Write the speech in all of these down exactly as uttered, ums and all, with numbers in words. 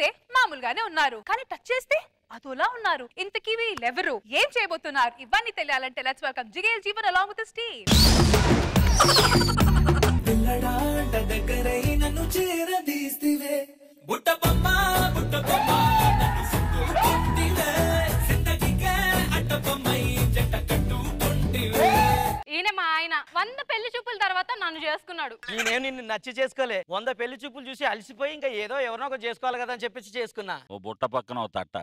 చూస్తే మామూలుగానే ఉన్నారు కానీ టచ్ చేస్తే అదోలా ఉన్నారు ఇంతకీ వీళ్ళు ఎవరు ఏం చేయబోతున్నారు ఇవన్నీ తెలియాలంటే let's welcome Jigel Jeevan along with his team పిల్లడా దగ్గరై నన్ను చేరదీస్తివే బుట్ట బొమ్మ బుట్ట బొమ్మ నన్ను సుత్తుకుంటివే జిందగీకే అట్ట బొమ్మై జట్ట కట్టుకుంటివే ఈనే మా ఆయన వంద పెళ్లి చూపుల తర్వాత నన్ను చేసుకున్నాడు నేనేం నిన్ను నచ్చి చేసుకోలే వంద పెళ్లి చూపులు చూసి అలసిపోయి ఇంకా ఏదో ఎవర్నోకో చేసుకోవాలి కదా అని చెప్పి చేసుకున్నా ఓ బుట్ట పక్కన ఓ తట్ట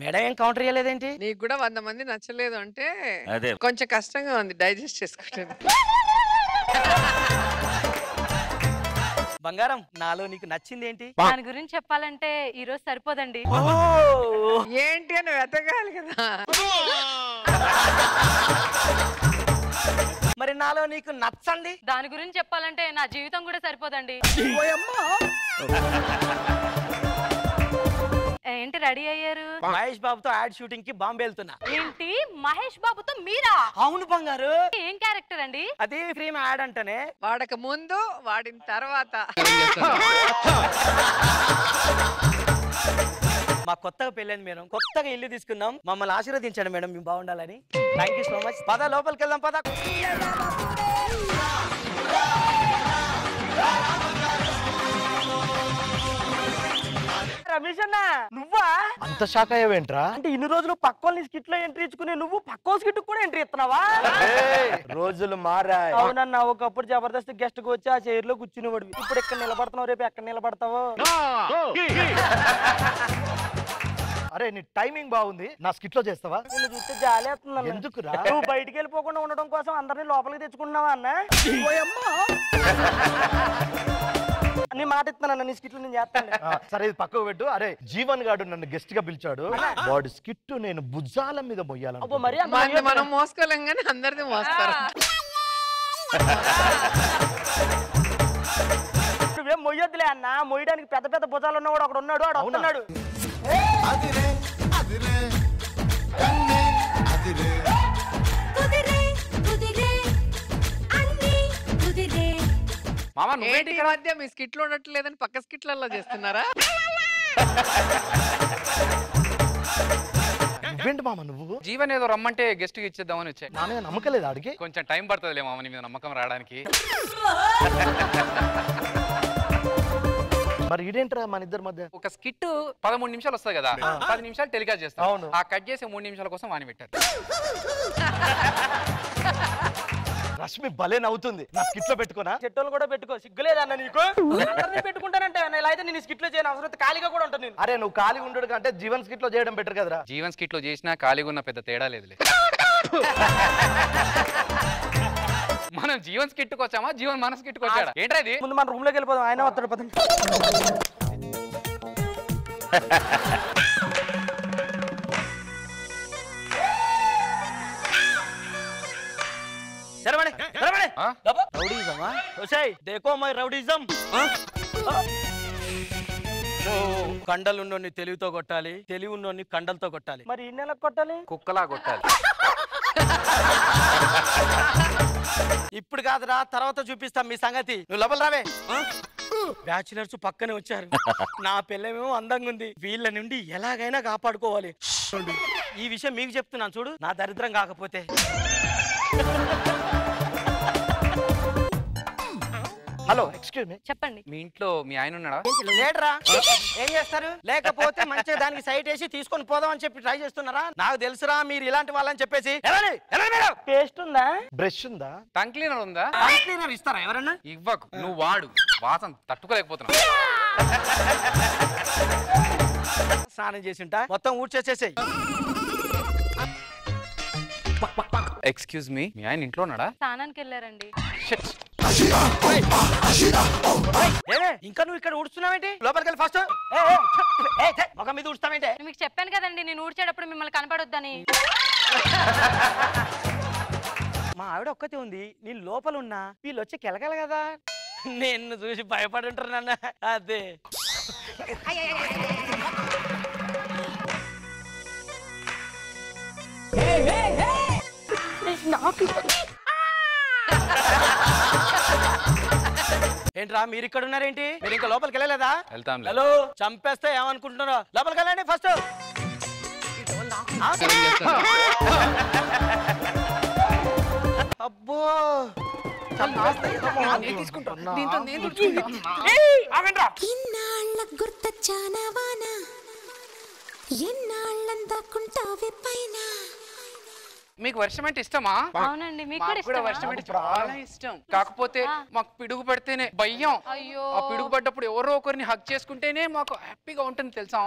మేడం ఏం కౌంటర్ చేయలేదేంటి నీకు కూడా వంద మంది నచ్చలేదు అంటే కొంచెం కష్టంగా ఉంది డైజెస్ట్ చేసుకోవడం బంగారం నాలో నీకు నచ్చింది ఏంటి దాని గురించి చెప్పాలంటే ఈ రోజు సరిపోదండి ఏంటి అని వెతకాలి కదా మరి నాలో నీకు నచ్చండి దాని గురించి చెప్పాలంటే నా జీవితం కూడా సరిపోదండి ఏంటి రెడీ అయ్యారు మహేష్ బాబుతో యాడ్ షూటింగ్ కి బాంబే వెళ్తున్నా ఏంటి మహేష్ బాబుతో మీరా అవును బంగారు ఏం క్యారెక్టర్ అండి అది ఫ్రీమ్ యాడ్ అంటనే వాడక ముందు వాడిన తర్వాత మా కొత్తగా పెళ్ళైంది మేడం కొత్తగా ఇల్లు తీసుకున్నాం మమ్మల్ని ఆశీర్వదించండి మేడం మేము బాగుండాలని థ్యాంక్ యూ సో మచ్ పద లోపలికి వెళ్దాం పద రమేష్ అన్న నువ్వా అంత షాక్ అయ్యావేంట్రా అంటే ఇన్ని రోజులు పక్కోళ్ళని స్కిట్ లో ఎంట్రీ ఇచ్చుకునే నువ్వు పక్కో స్కిట్ కూడా ఎంట్రీ ఇస్తున్నావా రోజులు మారాయి అవునన్నా ఒకప్పుడు జబర్దస్త్ గెస్ట్ కు వచ్చి ఆ చైర్ లో కూర్చునేవాడు ఇప్పుడు ఎక్కడ నిలబడుతున్నావు రేపు ఎక్కడ నిలబడతావు అరే నీ టైమింగ్ బాగుంది నా స్కిట్ లో చేస్తావా నిన్ను చూస్తే జాలి అవుతుంది ఎందుకు రా నువ్వు బయటికి వెళ్ళిపోకుండా ఉండడం కోసం అందరినీ లోపలికి తెచ్చుకుంటున్నావా అన్న నీ మాట ఇస్తున్నాను నీ స్కిట్లు నేను చేస్తాను సరే ఇది పక్కకు పెట్టు అరే జీవన్ గాడు నన్ను గెస్ట్ గా పిలిచాడు వాడు స్కిట్ నేను భుజాల మీద మొయ్యాలి మనం మోసుకోలేం కానీ అందరిది మోస్తారు నువ్వేం మొయ్యొద్దులే అన్న మొయ్యడానికి పెద్ద పెద్ద భుజాలు ఉన్నవాడు అక్కడ ఉన్నాడు వాడు అవుతున్నాడు మీ స్కిట్లు ఉండట్లేదని పక్క స్కిట్లలో చేస్తున్నారా జీవన్ ఏదో రమ్మంటే గెస్ట్ ఇచ్చేద్దామని వచ్చాయి నా మీద నమ్మకం లేదు ఆడికి కొంచెం టైం పడుతుందిలే మామ నీ మీద నమ్మకం రావడానికి మరి ఇదేంట్రా మన ఇద్దరి మధ్య ఒక స్కిట్ పదమూడు నిమిషాలు వస్తాయి కదా పది నిమిషాలు టెలికాస్ట్ చేస్తాను ఆ కట్ చేసి మూడు నిమిషాల కోసం వాణి పెట్టారు రష్మి భలే నవ్వుతుంది నా స్కిట్లో పెట్టుకోనా చెట్టోలు కూడా పెట్టుకో సిగ్గులేదన్న నీకు అందరినీ పెట్టుకుంటానంటే ఇలా అయితే నేను స్కిట్లో చేయను అవసరం ఖాళీగా కూడా ఉంటాను అరే నువ్వు ఖాళీగా ఉండడు కంటే జీవన్ స్కిట్లో చేయడం బెటర్ కదరా జీవన్ స్కిట్లో చేసినా ఖాళీగా ఉన్న పెద్ద తేడా లేదులే మనం జీవన్ స్కిట్కి వచ్చామా జీవన్ మన స్కిట్కి వచ్చాడా ఏంటది ముందు మన రూమ్ లోకి వెళ్ళిపోదాం ఆయన వస్తాడు పదండి रवड़े रवड़े हां रवड़ीजम हां ओसाई देखो मैं रवड़ीजम हां तो कंडल ఉన్నోని తెలివితో కొట్టాలి తెలివి ఉన్నోని కండలతో కొట్టాలి మరి ఇన్నెలా కొట్టాలి కుక్కలా కొట్టాలి ఇప్పుడు కాదురా తర్వాత చూపిస్తా మీ సంగతి ను లబల్ రావే బ్యాచిలర్స్ పక్కనే వచ్చారు నా పిల్లమేమో అందంగా ఉంది వీళ్ళ నుండి ఎలాగైనా కాపాడుకోవాలి ఈ విషయం మీకు చెప్తున్నాను చూడు నా దరిద్రం కాకపోతే హలో ఎక్స్క్యూజ్ మీ చెప్పండి మీ ఇంట్లో మీ ఆయన ఉన్నాడా లేడరా ఏం చేస్తారు లేకపోతే మంచిగా దానికి సైట్ వేసి తీసుకొని పోదాం అని చెప్పి ట్రై చేస్తున్నారా నాకు తెలుసురా మీరు ఇలాంటి వాళ్ళని చెప్పేసి పేస్ట్ ఉందా బ్రష్ ఉందా టంగ్ క్లీనర్ ఉందా టంగ్ క్లీనర్ ఇస్తారా ఎవరన్నా ఇవ్వకు నువ్వు వాడు వాసన తట్టుకోలేకపోతున్నావు స్నానం చేసింటా మొత్తం ఊడ్చేసేసేయ్ ఎక్స్క్యూజ్ మీ మీ ఆయన ఇంట్లో ఉన్నాడా స్నానానికి వెళ్ళారండి ఇంకా నువ్వు ఇక్కడ ఊడుస్తున్నావేంటి లోపలికి వెళ్ళి ఫస్ట్ ఒక మీద ఊడుస్తావేంటే మీకు చెప్పాను కదండి నేను ఊడ్చేటప్పుడు మిమ్మల్ని కనపడొద్దని మా ఆవిడ ఒక్కతే ఉంది నేను లోపల ఉన్నా వీళ్ళు వచ్చి కెలగాలి కదా నిన్ను చూసి భయపడి ఉంటారు నాన్న అదే ఏంట్రా మీరు ఇక్కడ ఉన్నారు ఏంటి? మీరు ఇంకా లోపలికి వెళ్ళలేదా? వెళ్తాం లే. హలో చంపేస్తే ఏమనుకుంటున్నారో లోపలికి వెళ్ళండి ఫస్ట్. అబ్బో చంపేస్తే నేను తీసుకుంటాను. దీంతో నేను చూసుకుంటాను. ఏయ్ ఆగండి రా. ఇన్నాళ్ళ గుర్తొచ్చానావాన ఎన్నాళ్ళంతా కుంటావే పైనా. మీకు వర్షం అంటే ఇష్టమా? అవునండి మీకు కూడా వర్షం అంటే చాలా ఇష్టం. కాకపోతే మాకు పిడుగు పడితేనే భయం. అయ్యో ఆ పిడుగు పడ్డప్పుడు ఎవరో ఒకరిని హగ్ చేసుకుంటేనే మాకు హ్యాపీగా ఉంటుంది తెలుసా?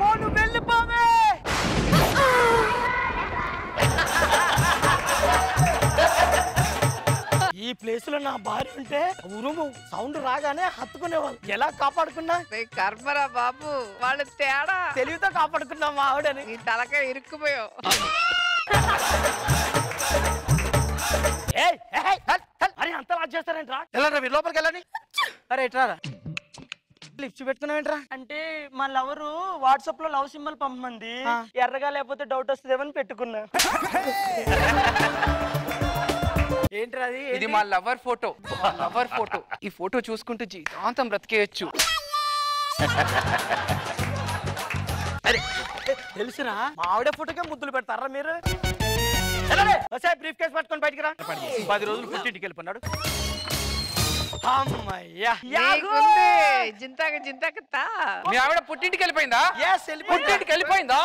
పోను వెళ్ళిపోవే. ఈ ప్లేస్ లో నా భార్య ఉంటే ఉరుము సౌండ్ రాగానే హత్తుకునేవాళ్ళు. ఎలా కాపాడుకున్నా? కర్మరా బాబు వాళ్ళ తేడా తెలివితో కాపాడుకున్నా. మా ఆవిడని తలకే ఇరుక్కుపోయావు. అరే అంత లాజ్ చేస్తారేంట్రా? వెళ్ళండి మీరు లోపలికి వెళ్ళండి. అరే ఎట్రారా లిప్స్ పెట్టుకున్నావేంట్రా? అంటే మా లవరు వాట్సాప్ లో లవ్ సింబల్ పంపమంది. ఎర్రగా లేకపోతే డౌట్ వస్తుందేమని పెట్టుకున్నా. ఏంట్రా అది? ఇది మా లవర్ ఫోటో. Lover photo. ఈ ఫోటో చూసుకుంటూ జీవితాంతం బ్రతికేయచ్చు. అరే తెలుసురా మా ఆవిడ ఫోటోకే ముద్దులు పెడతారా మీరు? బ్రీఫ్ కేస్ పట్టుకొని బయటికి రా. పది రోజులు పుట్టింటికి వెళ్ళిపోయినాడు. మీ ఆవిడ పుట్టింటికి వెళ్ళిపోయిందా? పుట్టింటికి వెళ్ళిపోయిందా?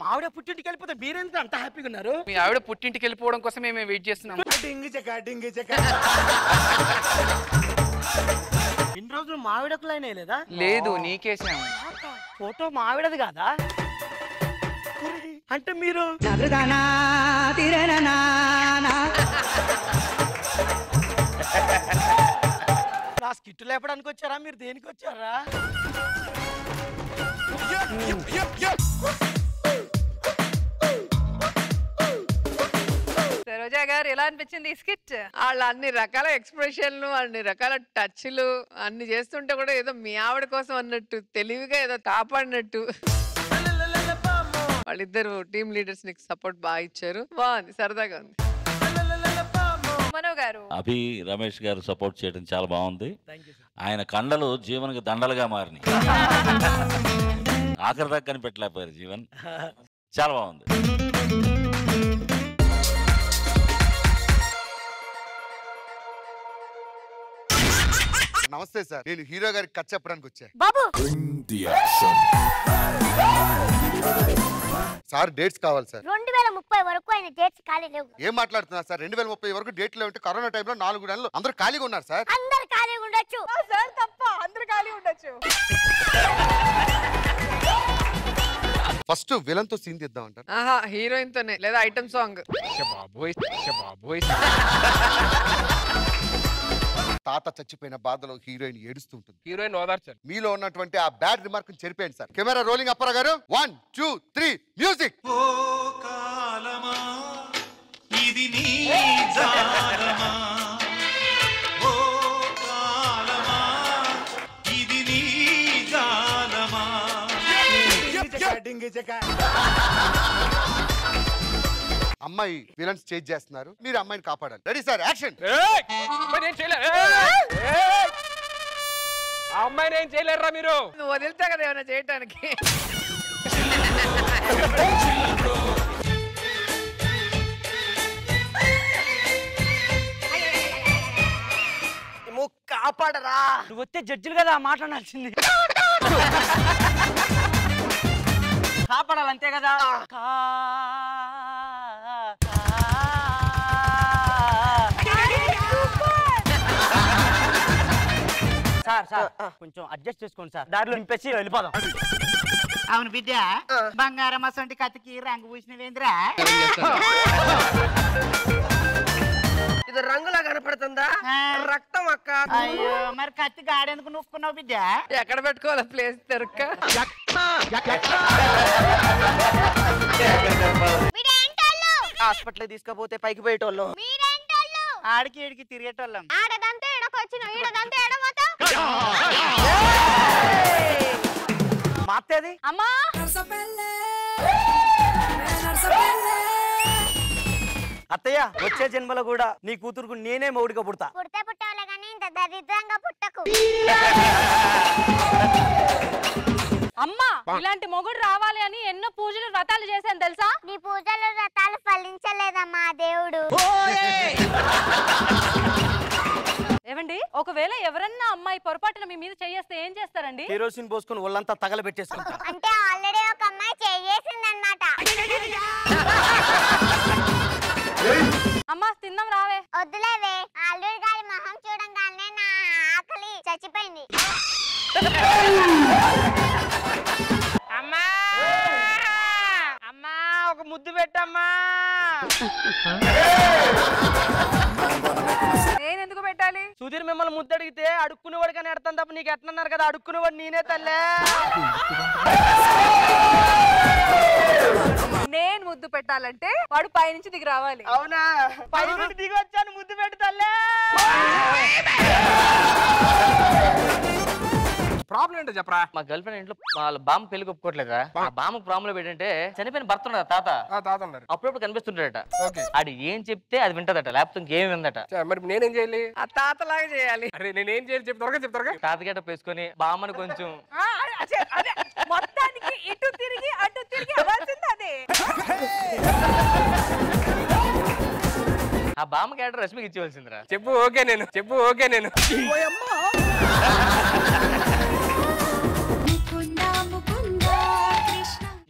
మా ఆవిడ పుట్టింటికి వెళ్ళిపోతే మీరెందుకు అంత హ్యాపీగా ఉన్నారు? మీ ఆవిడ పుట్టింటికి వెళ్ళిపోవడం కోసం మేము వెయిట్ చేస్తున్నాం. ఇన్ని రోజులు మా ఆవిడకు లైన్ అయ్యలేదా? లేదు నీకేసాము. ఫోటో మా ఆవిడది కాదా? అంటే మీరు నా స్కిట్ లేపడానికి వచ్చారా? మీరు దేనికి వచ్చారా? సరోజా గారు ఎలా అనిపించింది ఈ స్కిట్? వాళ్ళు అన్ని రకాల ఎక్స్ప్రెషన్లు అన్ని రకాల టచ్లు అన్ని చేస్తుంటే కూడా ఏదో మీ ఆవిడ కోసం అన్నట్టు తెలివిగా ఏదో కాపాడినట్టు వాళ్ళిద్దరు టీమ్ లీడర్స్ ని సపోర్ట్ బాగా ఇచ్చారు. బాగుంది సరదాగా ఉంది. మనో గారు అభి రమేష్ గారు సపోర్ట్ చేయడం చాలా బాగుంది. ఆయన కండలు జీవన్కి దండలుగా మారినాయి. ఆఖరి దాకా కనిపెట్టలేకపోయారు జీవన్. చాలా బాగుంది. నమస్తే సార్, నేను హీరో గారికి కథ చెప్పడానికి వచ్చా. సార్ డేట్స్ కావాలి సార్. రెండు వేల ముప్పై వరకు ఆయన డేట్స్ ఖాళీ లేవు. ఏం మాట్లాడుతున్నారు సార్? రెండు వేల ముప్పై వరకు డేట్లు ఏమంటే కరోనా టైంలో నాలుగు నెలలు అందరూ ఖాళీగా ఉన్నారు సార్. అందరూ ఖాళీగా ఉండొచ్చు సార్, తప్ప అందరూ ఖాళీ ఉండొచ్చు. ఫస్ట్ విలన్ తో సీన్ తీద్దాం అంటారు. ఆహా హీరోయిన్ తోనే లేదా ఐటమ్ సాంగ్. తాత చచ్చిపోయిన బాధలో హీరోయిన్ ఏడుస్తూ ఉంటుంది. హీరోయిన్ ఓదార్చండి. మీలో ఉన్నటువంటి ఆ బ్యాడ్ రిమార్క్ ని చెరిపేయండి సార్. కెమెరా రోలింగ్ అప్పారా గారు. One two three music. ఓ కాలమా ఇది నీ జాలమా, ఓ కాలమా ఇది నీ జాలమా. అమ్మాయి విలన్స్ చేజ్ చేస్తున్నారు, మీరు అమ్మాయిని కాపాడాలి. Ready sir action. అమ్మాయిని ఏం చేయలేరా మీరు? నువ్వు వదిలితే కదా ఏమైనా చేయటానికి. నువ్వు కాపాడరా. నువ్వు వస్తే జడ్జిలు కదా మాట్లాడాల్సింది. కాపాడాలి అంతే కదా. సార్ సార్ కొంచెం అడ్జస్ట్ చేసుకోండి సార్. దారిలో నింపేసి వెళ్ళిపోదాం. అవును బిడ్డ, బంగారం అసంటి కథకి రంగు పూసినవేంద్రా? ఇది రంగులా కనపడుతుందా? రక్తం అక్క. అయ్యో మరి కత్తి గాడెందుకు నొక్కున్నావు బిడ్డ? ఎక్కడ పెట్టుకోవాలి ప్లేస్ దొరక్క. హాస్పిటల్ తీసుకపోతే పైకి పోయేటోళ్ళు, ఆడికి ఏడికి తిరిగేటోళ్ళం. మాతేది అమ్మా. అత్తయ్య వచ్చే జన్మలో కూడా నీ కూతురుకు నేనే మౌడిగా పుడతా. పుడతా పుట్టాలే గాని ఇంత దరిద్రంగా పుట్టకు. అమ్మా ఇలాంటి మొగుడు రావాలి అని ఎన్నో పూజలు వ్రతాలు చేశాను తెలుసా? నీ పూజలు వ్రతాలు ఫలించలేదమ్మా దేవుడు. ఏమండి ఒకవేళ ఎవరన్నా అమ్మాయి పొరపాటున మీ మీద చేయేస్తే ఏం చేస్తారండి? కిరోసిన్ పోసుకొని ఒళ్ళంతా తగలబెట్టేసుకుంటా. అంటే ఆల్రెడీ ఒక అమ్మాయి చేయేసిందన్నమాట. అమ్మా తిన్నాం రావే. వద్దులేవే ఆల్రెడీ గారి మొహం చూడంగానే నా ఆకలి చచ్చిపోయింది. అమ్మా అమ్మా ఒక ముద్దు పెట్టమ్మా. सुधीर मिम्मल मुद्दे अड़कने तब नीक कदा अड़कने नीने तल्ले నేను ముద్దు పెట్టాలంటే వాడు పై నుంచి దిగి రావాలి. అవునా పై నుంచి దిగి వచ్చాను ముద్దు పెడతలే. ప్రాబ్లం ఏంటో చెప్పరా? మా గర్ల్ ఫ్రెండ్ ఇంట్లో వాళ్ళ బామ్మ పెళ్లి ఒప్పుకోవట్లేదా? ఆ బామ్మ ప్రాబ్లం ఏంటంటే చనిపోయిన భర్త ఉన్నాడు తాత. ఆ తాత ఉన్నారు. అప్పుడప్పుడు కనిపిస్తుంటాడట. ఓకే ఆడు ఏం చెప్తే అది వింటదట. లేకపోతే ఇంకేం విందట. మరి నేనేం చేయాలి? ఆ తాత లాగా చేయాలి. అరే నేనేం చేయాలి చెప్తా? త్వరగా చెప్తా. తాత గేట వేసుకొని బామ్మని కొంచెం మొత్తానికి ఇటు తిరిగి అటు తిరిగి అవ్వాల్సింది అదే. ఆ బామ్మ క్యారెక్టర్ రష్మికి ఇచ్చేవాల్సిందిరా. చెప్పు ఓకే నేను చెప్పు ఓకే నేను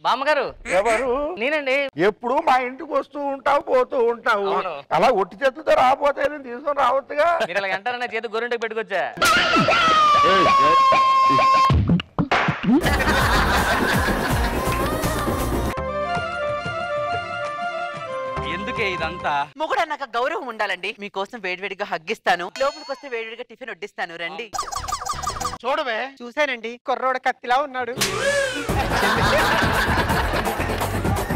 బామ్మగారు ఎవరు? నేనండి. ఎప్పుడు మా ఇంటికి వస్తూ ఉంటావు పోతూ ఉంటావు అలా ఒట్టి చేతులతో రాపోతే తీసుకొని రావచ్చుగా. మీరు అలా అంటారనే చేతి గోరింటకు పెట్టుకొచ్చా. ఎందుకే ఇదంతా? మొగుడు అన్నాక గౌరవం ఉండాలండి. మీకోసం వేడివేడిగా హగ్గిస్తాను, లోపలికి వస్తే వేడివేడిగా టిఫిన్ వడ్డిస్తాను రండి. చూడవే చూసానండి కుర్రోడ కత్తిలా ఉన్నాడు.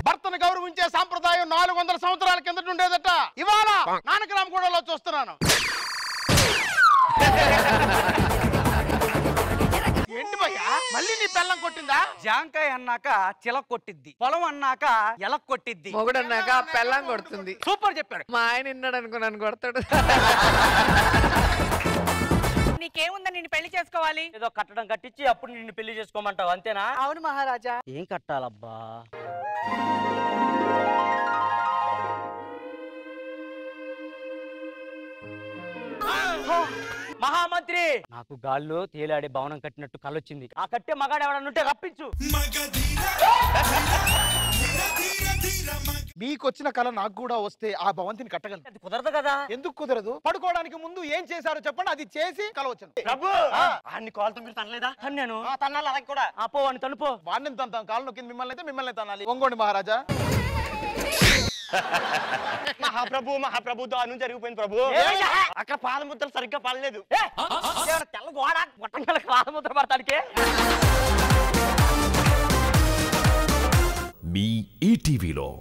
భర్తను గౌరవించే సాంప్రదాయం నాలుగు వందల సంవత్సరాల కిందట ఉండేదట. ఇవాళ నానకరామ్ గూడలో చూస్తున్నాను. మళ్ళీ నీ పెళ్ళం కొట్టిందా? జాంకాయ అన్నాక చిలక కొట్టిద్ది, పొలం అన్నాక ఎలక కొట్టిద్ది, మొగుడు అన్నాక పెళ్ళం కొడుతుంది. సూపర్ చెప్పాడు మా ఆయన. విన్నాడు అనుకున్నాను కొడతాడు. నీకేముందని నిన్ను పెళ్లి చేసుకోవాలి? ఏదో కట్టడం కట్టించి అప్పుడు నిన్ను పెళ్లి చేసుకోమంటావు అంతేనా? అవును మహారాజా. ఏం కట్టాలబ్బా? మహామంత్రి నాకు గాల్లో తేలాడే భవనం కట్టినట్టు కలొచ్చింది. ఆ కట్టే మగాడు ఎవడనుంటే రప్పించు. మీకొచ్చిన కళ నాకు కూడా వస్తే ఆ భవంతిని కట్టగలను. అది కుదరదు కదా? ఎందుకు కుదరదు? పడుకోవడానికి ముందు ఏం చేశారో చెప్పండి, అది చేసి కళ వచ్చింది. ప్రభు అన్ని కాళ్ళతో మీరు తనలేదా? తన్నాను. తన్నాలి అలా కూడా ఆపో అని తనుపో. వాడిని తంతాం కాళ్ళు నొక్కింది మిమ్మల్ని అయితే మిమ్మల్ని తనాలి. ఒంగోండి మహారాజా. మహాప్రభు మహాప్రభు దారుణం జరిగిపోయింది ప్రభు. అక్కడ పాదముద్రలు సరిగ్గా పడలేదు. తెల్ల గోడ మొట్టమొదల పాదముద్ర పడతానికే. మీ ఈటీవీలో